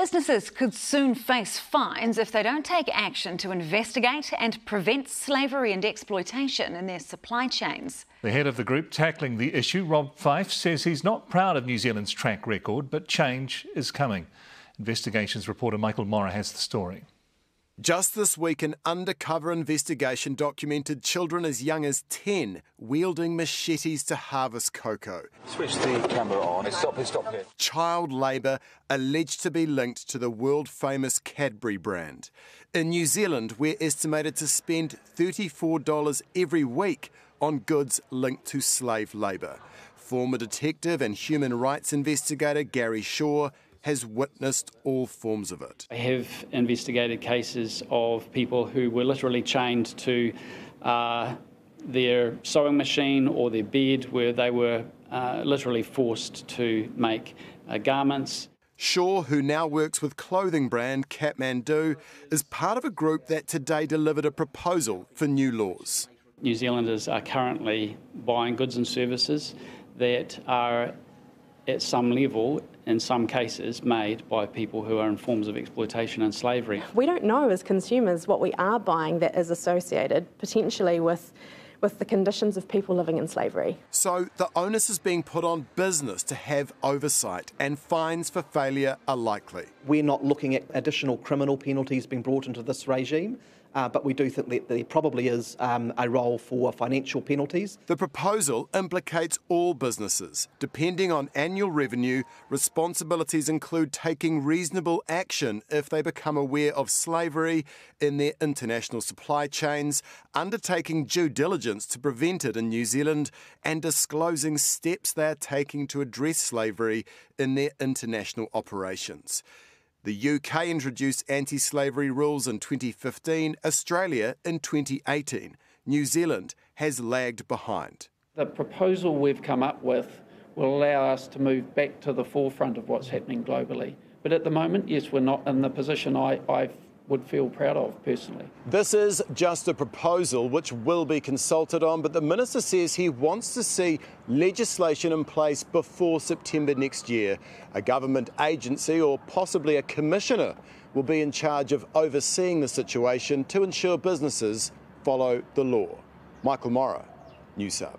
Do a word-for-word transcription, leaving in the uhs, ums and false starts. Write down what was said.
Businesses could soon face fines if they don't take action to investigate and prevent slavery and exploitation in their supply chains. The head of the group tackling the issue, Rob Fyfe, says he's not proud of New Zealand's track record, but change is coming. Investigations reporter Michael Morrah has the story. Just this week, an undercover investigation documented children as young as ten wielding machetes to harvest cocoa. Switch the camera on. Stop here, stop here. Child labour alleged to be linked to the world-famous Cadbury brand. In New Zealand, we're estimated to spend thirty-four dollars every week on goods linked to slave labour. Former detective and human rights investigator Gary Shaw has witnessed all forms of it. I have investigated cases of people who were literally chained to uh, their sewing machine or their bed, where they were uh, literally forced to make uh, garments. Shaw, who now works with clothing brand Kathmandu, is part of a group that today delivered a proposal for new laws. New Zealanders are currently buying goods and services that are at some level, in some cases, made by people who are in forms of exploitation and slavery. We don't know as consumers what we are buying that is associated potentially with, with the conditions of people living in slavery. So the onus is being put on business to have oversight, and fines for failure are likely. We're not looking at additional criminal penalties being brought into this regime. Uh, but we do think that there probably is um, a role for financial penalties. The proposal implicates all businesses. Depending on annual revenue, responsibilities include taking reasonable action if they become aware of slavery in their international supply chains, undertaking due diligence to prevent it in New Zealand, and disclosing steps they are taking to address slavery in their international operations. The U K introduced anti-slavery rules in twenty fifteen, Australia in twenty eighteen. New Zealand has lagged behind. The proposal we've come up with will allow us to move back to the forefront of what's happening globally. But at the moment, yes, we're not in the position I, I would feel proud of personally. This is just a proposal which will be consulted on, but the Minister says he wants to see legislation in place before September next year. A government agency or possibly a commissioner will be in charge of overseeing the situation to ensure businesses follow the law. Michael Morrah, New Sub.